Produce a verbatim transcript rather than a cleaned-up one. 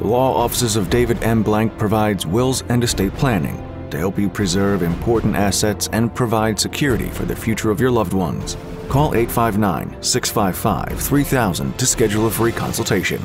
The Law Offices of David M. Blank provides wills and estate planning to help you preserve important assets and provide security for the future of your loved ones. Call eight five nine, six five five, three thousand to schedule a free consultation.